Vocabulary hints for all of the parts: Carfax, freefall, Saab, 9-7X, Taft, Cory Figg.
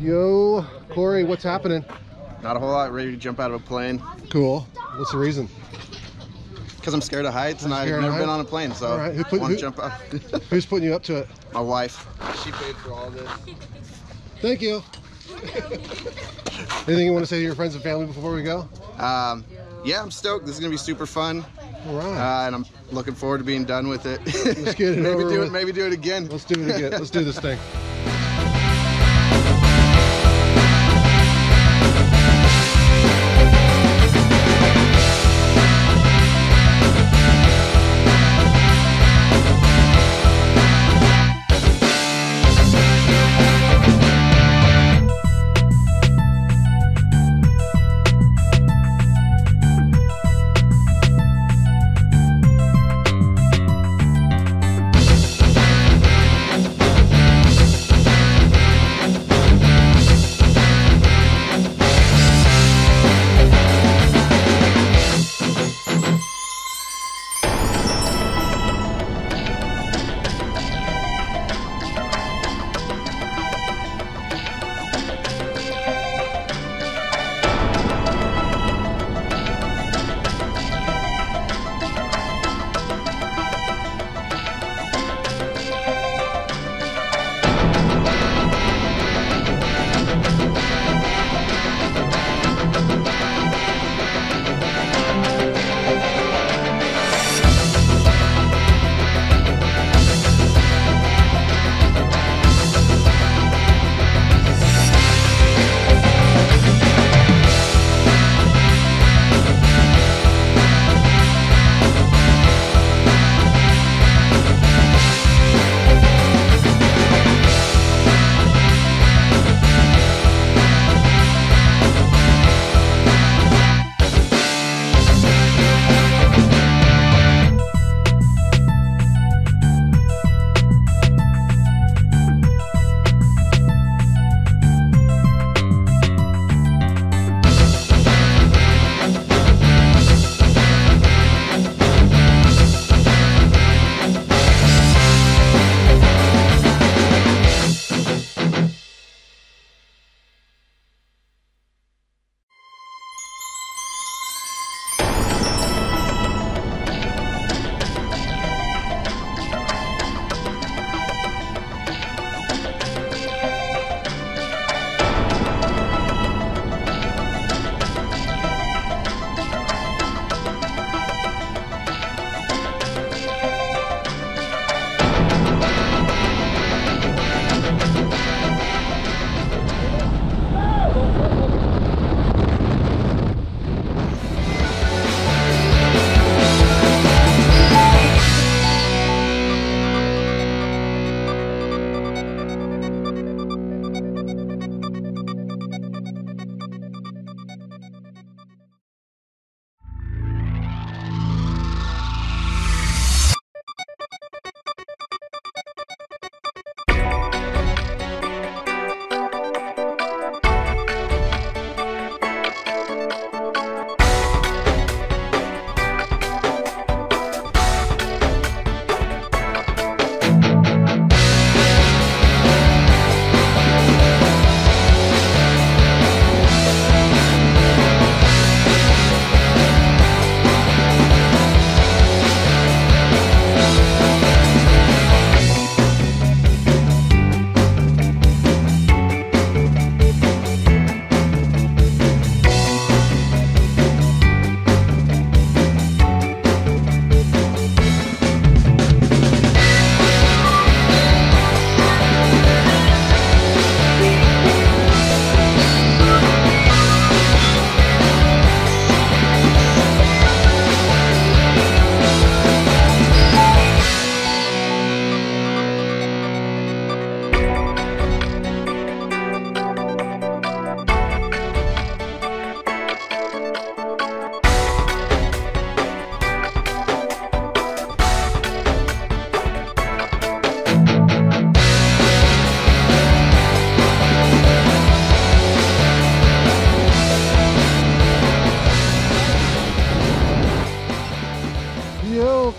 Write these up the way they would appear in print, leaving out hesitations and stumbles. Yo, Corey, what's happening? Not a whole lot. Ready to jump out of a plane. Cool. What's the reason? Because I'm scared of heights and I've never been on a plane, so I want to jump out. Who's putting you up to it? My wife. She paid for all this. Thank you. Anything you want to say to your friends and family before we go? Yeah, I'm stoked. This is going to be super fun. All right. And I'm looking forward to being done with it. Let's get it maybe do it again. Let's do it again. Let's do this thing.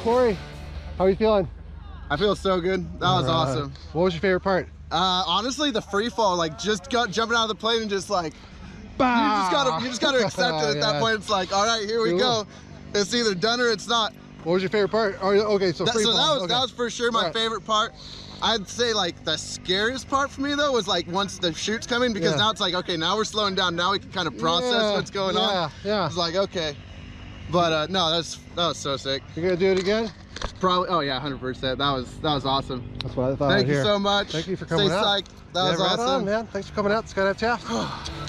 Corey, how are you feeling? I feel so good. That was awesome. What was your favorite part? Honestly, the free fall, like just jumping out of the plane and just like, bah! You just gotta accept it at that point. It's like, all right, here we go. It's either done or it's not. What was your favorite part? Oh, okay, so free fall. That was for sure my favorite part. I'd say like the scariest part for me though was like once the chute's coming, because now it's like, okay, now we're slowing down. Now we can kind of process what's going on. Yeah. It's like, okay. But no, that was so sick. You're gonna do it again? Probably. Oh yeah, 100%. That was awesome. That's what I thought. Thank you so much. Thank you for coming out. Stay psyched. That was awesome, man. Thanks for coming out, Skydive Taft.